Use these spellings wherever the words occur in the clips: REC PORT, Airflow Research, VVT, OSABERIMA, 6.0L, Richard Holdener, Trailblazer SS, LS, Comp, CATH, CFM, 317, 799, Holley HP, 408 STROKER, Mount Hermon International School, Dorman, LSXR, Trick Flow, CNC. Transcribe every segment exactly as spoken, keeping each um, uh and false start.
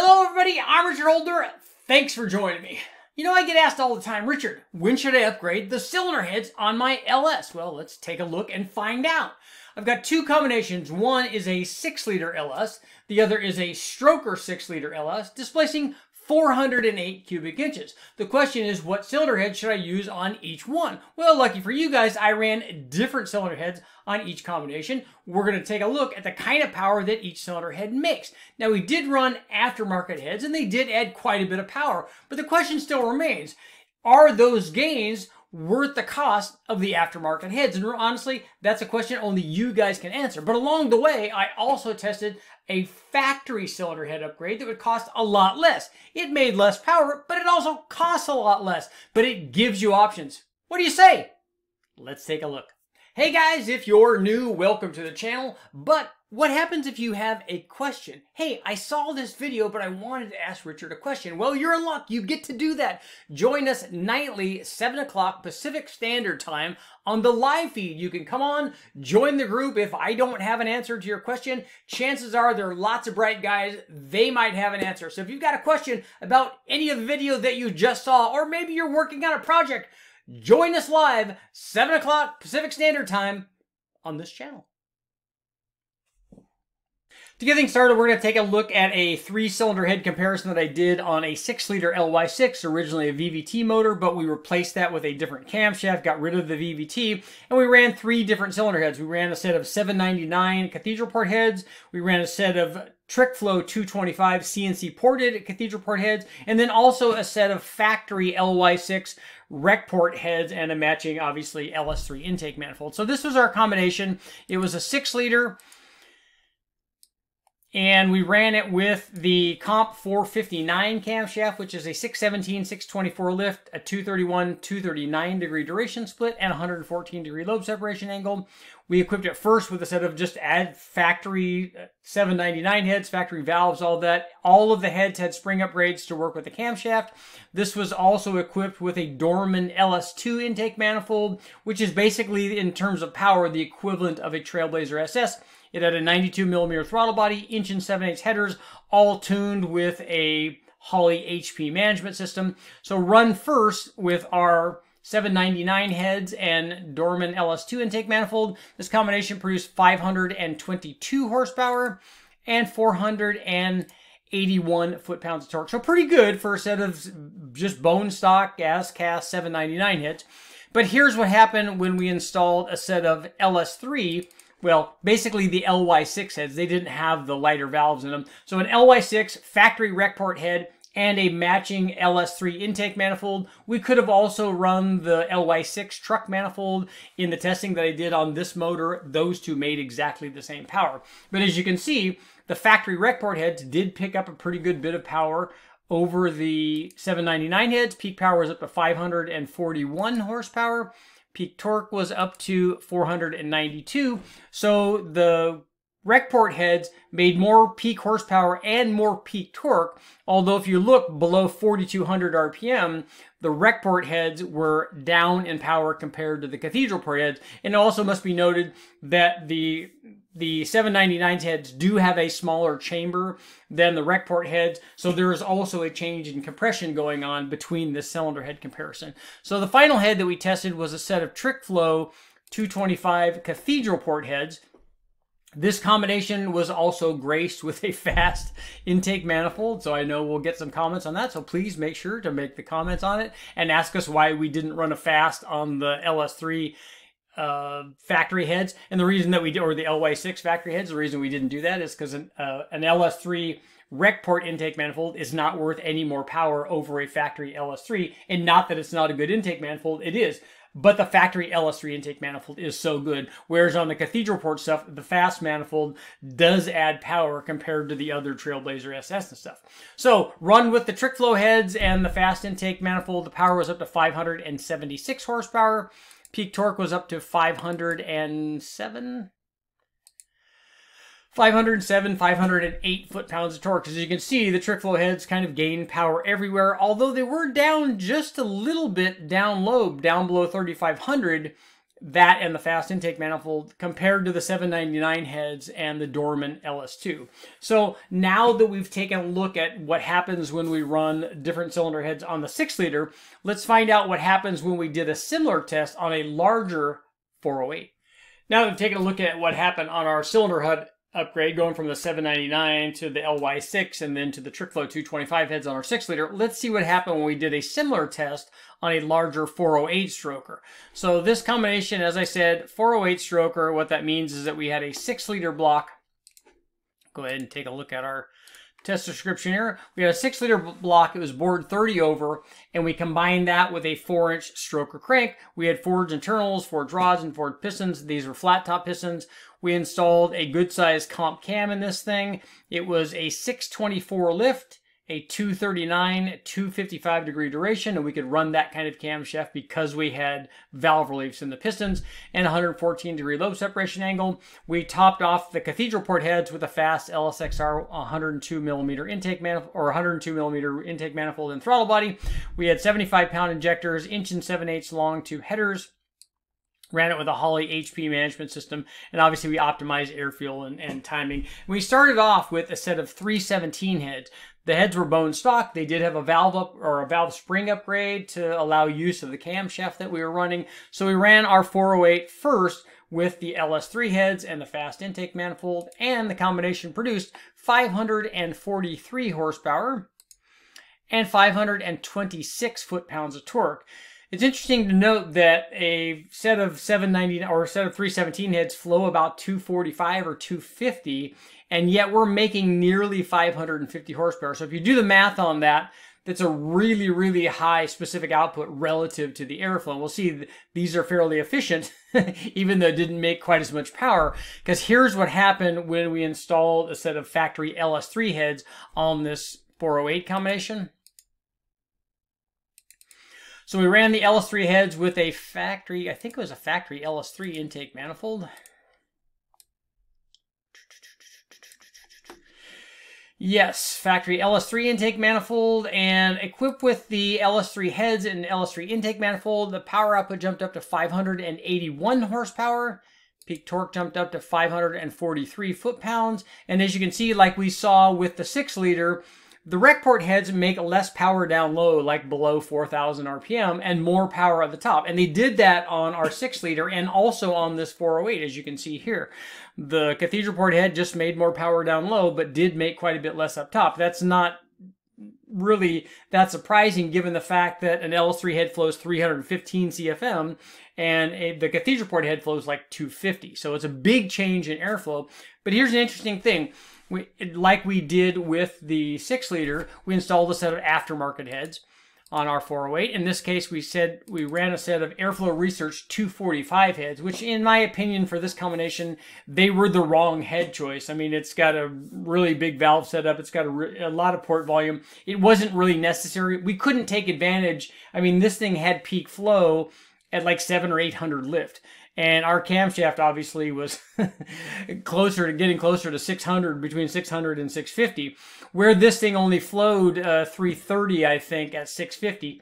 Hello everybody, I'm Richard Holdener. Thanks for joining me. You know, I get asked all the time, Richard, when should I upgrade the cylinder heads on my L S? Well, let's take a look and find out. I've got two combinations. One is a six liter L S. The other is a stroker six liter L S, displacing four hundred eight cubic inches. The question is, what cylinder head should I use on each one? Well, lucky for you guys, I ran different cylinder heads on each combination. We're going to take a look at the kind of power that each cylinder head makes. Now, we did run aftermarket heads, and they did add quite a bit of power, but the question still remains, are those gains worth the cost of the aftermarket heads? And honestly, that's a question only you guys can answer. But along the way, I also tested a factory cylinder head upgrade that would cost a lot less. It made less power, but it also costs a lot less, but it gives you options. What do you say? Let's take a look. Hey guys, if you're new, welcome to the channel. But what happens if you have a question? Hey, I saw this video, but I wanted to ask Richard a question. Well, you're in luck. You get to do that. Join us nightly, seven o'clock Pacific Standard Time on the live feed. You can come on, join the group. If I don't have an answer to your question, chances are there are lots of bright guys. They might have an answer. So if you've got a question about any of the video that you just saw, or maybe you're working on a project, join us live, seven o'clock Pacific Standard Time on this channel. To get things started, we're going to take a look at a three-cylinder head comparison that I did on a six liter L Y six, originally a V V T motor, but we replaced that with a different camshaft, got rid of the V V T, and we ran three different cylinder heads. We ran a set of seven ninety-nine cathedral port heads, we ran a set of Trick Flow two twenty-five C N C ported cathedral port heads, and then also a set of factory L Y six rec port heads and a matching, obviously, L S three intake manifold. So this was our combination. It was a six liter... and we ran it with the Comp four fifty-nine camshaft, which is a six seventeen, six twenty-four lift, a two thirty-one, two thirty-nine degree duration split, and one hundred fourteen degree lobe separation angle. We equipped it first with a set of just add factory seven ninety-nine heads, factory valves, all that. All of the heads had spring upgrades to work with the camshaft. This was also equipped with a Dorman L S two intake manifold, which is basically, in terms of power, the equivalent of a Trailblazer S S. It had a ninety-two millimeter throttle body, inch and seven eighths headers, all tuned with a Holley H P management system. So run first with our seven ninety-nine heads and Dorman L S two intake manifold. This combination produced five hundred twenty-two horsepower and four hundred eighty-one foot-pounds of torque. So pretty good for a set of just bone stock gas cast seven ninety-nine heads. But here's what happened when we installed a set of L S three. Well, basically the L Y six heads, they didn't have the lighter valves in them. So an L Y six factory rec port head and a matching L S three intake manifold. We could have also run the L Y six truck manifold. In the testing that I did on this motor, those two made exactly the same power. But as you can see, the factory rec port heads did pick up a pretty good bit of power over the seven ninety-nine heads. Peak power was up to five hundred forty-one horsepower. Peak torque was up to four hundred ninety-two, so the rec port heads made more peak horsepower and more peak torque, although if you look below forty-two hundred R P M, the rec port heads were down in power compared to the cathedral port heads. And it also must be noted that the the seven ninety-nine heads do have a smaller chamber than the rec port heads, so there is also a change in compression going on between this cylinder head comparison. So the final head that we tested was a set of Trick Flow two twenty-five cathedral port heads. This combination was also graced with a fast intake manifold, so I know we'll get some comments on that, so please make sure to make the comments on it and ask us why we didn't run a fast on the L S three uh, factory heads. And the reason that we did, or the L Y six factory heads, the reason we didn't do that is because an, uh, an L S three rec port intake manifold is not worth any more power over a factory L S three, and not that it's not a good intake manifold, it is. But the factory L S three intake manifold is so good, whereas on the cathedral port stuff, the fast manifold does add power compared to the other Trailblazer S S and stuff. So run with the Trick Flow heads and the fast intake manifold. The power was up to five hundred seventy-six horsepower. Peak torque was up to five hundred seven, five hundred eight foot-pounds of torque. As you can see, the Trick Flow heads kind of gained power everywhere, although they were down just a little bit down lobe, down below thirty-five hundred. that and the fast intake manifold compared to the seven ninety-nine heads and the Dorman L S two. So now that we've taken a look at what happens when we run different cylinder heads on the six liter, let's find out what happens when we did a similar test on a larger four oh eight. Now that we've taken a look at what happened on our cylinder head upgrade, going from the seven ninety-nine to the L Y six and then to the Trick Flow two twenty-five heads on our six liter, let's see what happened when we did a similar test on a larger four oh eight stroker. So this combination, as I said, four oh eight stroker, what that means is that we had a six liter block. Go ahead and take a look at our test description here. We had a six liter block. It was bored thirty over, and we combined that with a four inch stroker crank. We had forged internals, forged rods, and forged pistons. These were flat top pistons. We installed a good size comp cam in this thing. It was a six twenty-four lift, a two thirty-nine, two fifty-five degree duration, and we could run that kind of camshaft because we had valve reliefs in the pistons and one hundred fourteen degree lobe separation angle. We topped off the cathedral port heads with a fast L S X R one hundred two millimeter intake manifold, or one hundred two millimeter intake manifold and throttle body. We had seventy-five pound injectors, inch and seven eighths long tube headers. Ran it with a Holley H P management system, and obviously we optimized air fuel and, and timing. We started off with a set of three seventeen heads. The heads were bone stock. They did have a valve up or a valve spring upgrade to allow use of the camshaft that we were running. So we ran our four oh eight first with the L S three heads and the fast intake manifold, and the combination produced five hundred forty-three horsepower and five hundred twenty-six foot-pounds of torque. It's interesting to note that a set of seven ninety-nine or a set of three seventeen heads flow about two forty-five or two fifty, and yet we're making nearly five hundred fifty horsepower. So if you do the math on that, that's a really, really high specific output relative to the airflow. And we'll see these are fairly efficient, even though it didn't make quite as much power, because here's what happened when we installed a set of factory L S three heads on this four oh eight combination. So we ran the L S three heads with a factory, I think it was a factory L S three intake manifold. Yes, factory L S three intake manifold, and equipped with the L S three heads and L S three intake manifold, the power output jumped up to five hundred eighty-one horsepower. Peak torque jumped up to five hundred forty-three foot-pounds. And as you can see, like we saw with the six liter, the rec port heads make less power down low, like below four thousand R P M, and more power at the top. And they did that on our six liter and also on this four oh eight, as you can see here. The cathedral port head just made more power down low, but did make quite a bit less up top. That's not really that surprising, given the fact that an L S three head flows three fifteen C F M and a, the cathedral port head flows like two fifty. So it's a big change in airflow. But here's an interesting thing. We, like we did with the six liter, we installed a set of aftermarket heads on our four oh eight. In this case, we said we ran a set of Airflow Research two forty-five heads, which in my opinion for this combination, they were the wrong head choice. I mean, it's got a really big valve setup. It's got a, a lot of port volume. It wasn't really necessary. We couldn't take advantage. I mean, this thing had peak flow at like seven or eight hundred lift. And our camshaft obviously was closer to getting closer to six hundred, between six hundred and six fifty, where this thing only flowed uh, three thirty, I think, at six fifty.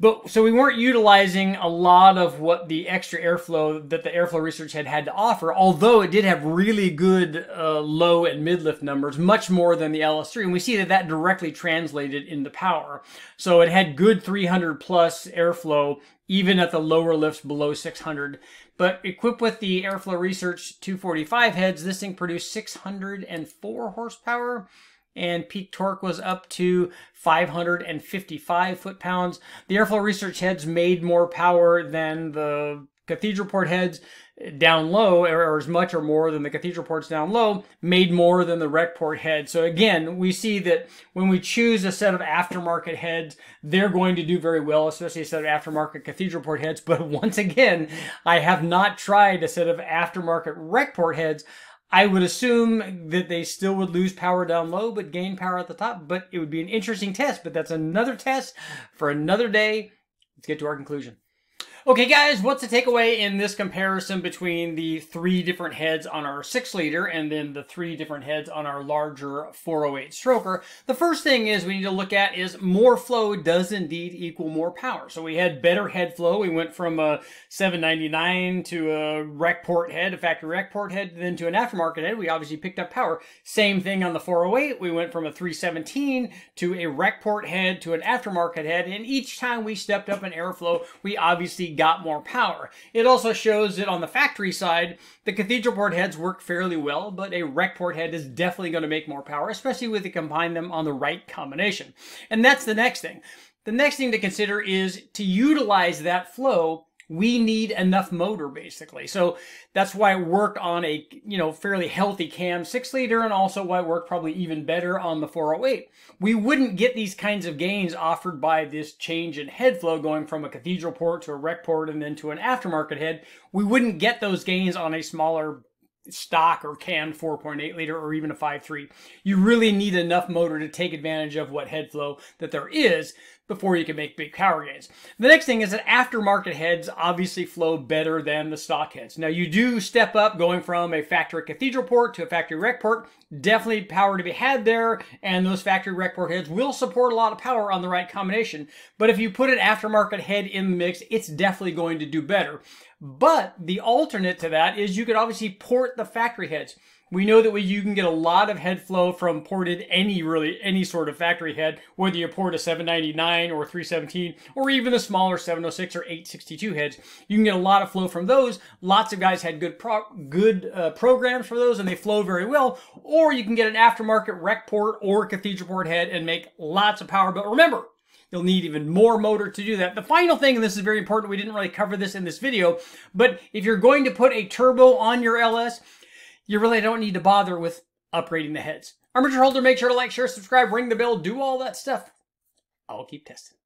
But so we weren't utilizing a lot of what the extra airflow that the Airflow Research had had to offer, although it did have really good uh, low and mid lift numbers, much more than the L S three. And we see that that directly translated into power. So it had good three hundred plus airflow, even at the lower lifts below six hundred. But equipped with the Airflow Research two forty-five heads, this thing produced six hundred four horsepower. And peak torque was up to five hundred fifty-five foot-pounds. The Airflow Research heads made more power than the cathedral port heads down low, or as much or more than the cathedral ports down low, made more than the rec port head. So again, we see that when we choose a set of aftermarket heads, they're going to do very well, especially a set of aftermarket cathedral port heads. But once again, I have not tried a set of aftermarket rec port heads. I would assume that they still would lose power down low, but gain power at the top. But it would be an interesting test, but that's another test for another day. Let's get to our conclusion. Okay guys, what's the takeaway in this comparison between the three different heads on our six liter and then the three different heads on our larger four oh eight stroker? The first thing is we need to look at is more flow does indeed equal more power. So we had better head flow. We went from a seven ninety-nine to a rec port head, a factory rec port head, then to an aftermarket head. We obviously picked up power. Same thing on the four oh eight. We went from a three seventeen to a rec port head to an aftermarket head. And each time we stepped up in airflow, we obviously got more power. It also shows that on the factory side, the cathedral port heads work fairly well, but a rec port head is definitely going to make more power, especially when you combine them on the right combination. And that's the next thing. The next thing to consider is to utilize that flow, we need enough motor, basically. So that's why it worked on a, you know, fairly healthy cam six liter, and also why it worked probably even better on the four oh eight. We wouldn't get these kinds of gains offered by this change in head flow going from a cathedral port to a rec port and then to an aftermarket head. We wouldn't get those gains on a smaller stock or canned four point eight liter or even a five three. You really need enough motor to take advantage of what head flow that there is before you can make big power gains. The next thing is that aftermarket heads obviously flow better than the stock heads. Now you do step up going from a factory cathedral port to a factory rec port. Definitely power to be had there, and those factory rec port heads will support a lot of power on the right combination. But if you put an aftermarket head in the mix, it's definitely going to do better. But the alternate to that is you could obviously port the factory heads. We know that we, you can get a lot of head flow from ported any really any sort of factory head, whether you port a seven ninety-nine or three seventeen or even the smaller seven oh six or eight sixty-two heads. You can get a lot of flow from those. Lots of guys had good pro, good uh, programs for those and they flow very well. Or you can get an aftermarket rec port or cathedral port head and make lots of power. But remember, you'll need even more motor to do that. The final thing, and this is very important, we didn't really cover this in this video, but if you're going to put a turbo on your L S, you really don't need to bother with upgrading the heads. I'm Richard Holdener. Make sure to like, share, subscribe, ring the bell, do all that stuff. I'll keep testing.